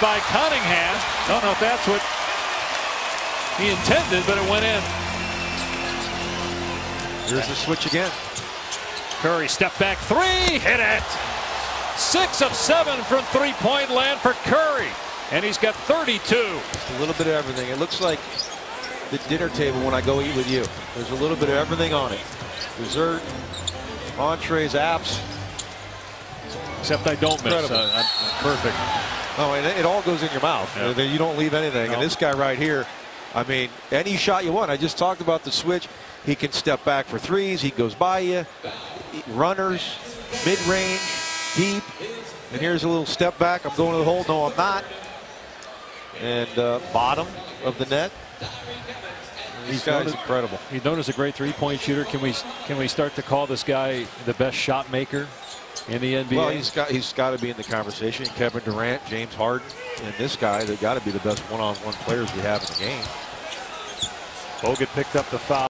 by Cunningham. Don't know if that's what he intended, but it went in. Here's the switch again. Curry step back three, hit it. 6 of 7 from three-point land for Curry, and he's got 32. Just a little bit of everything. It looks like the dinner table when I go eat with you. There's a little bit of everything on it. Dessert, entrees, apps. Except I don't miss. Perfect. Oh, and it all goes in your mouth. Yep. You don't leave anything. Nope. And this guy right here, I mean, any shot you want. I just talked about the switch. He can step back for threes. He goes by you. Runners, mid-range, deep. And here's a little step back. I'm going to the hole. No, I'm not. And bottom of the net. This guy's incredible. He's known as a great three-point shooter. Can we start to call this guy the best shot maker in the NBA? Well, he's got to be in the conversation. Kevin Durant, James Harden, and this guy, they've got to be the best one-on-one players we have in the game. Bogut picked up the foul.